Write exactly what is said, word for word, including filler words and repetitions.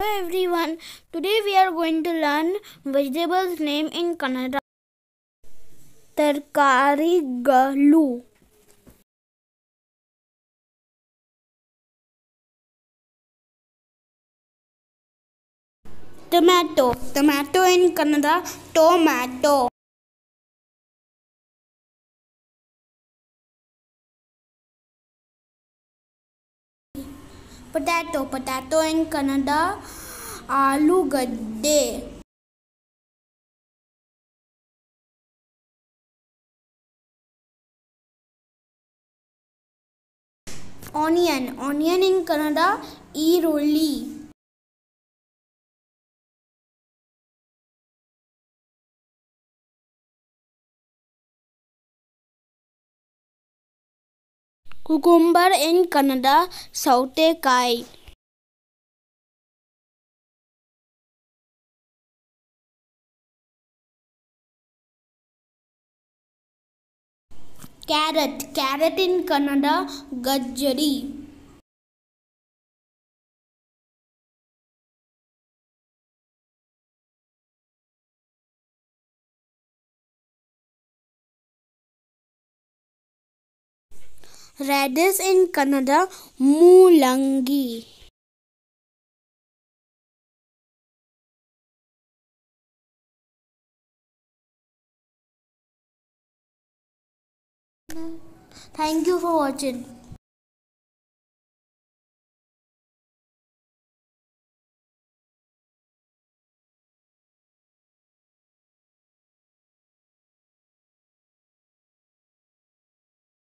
Hello everyone, today we are going to learn vegetables name in Kannada. Tarkarigalu. Tomato. Tomato in Kannada, tomato. Potato. Potato in Kannada, alugadde. Onion. Onion in Kannada, irulli. Cucumber in Kannada, sautekai. Carrot. Carrot in Kannada, gajjari. Radish in Kannada, moolangi. Thank you for watching.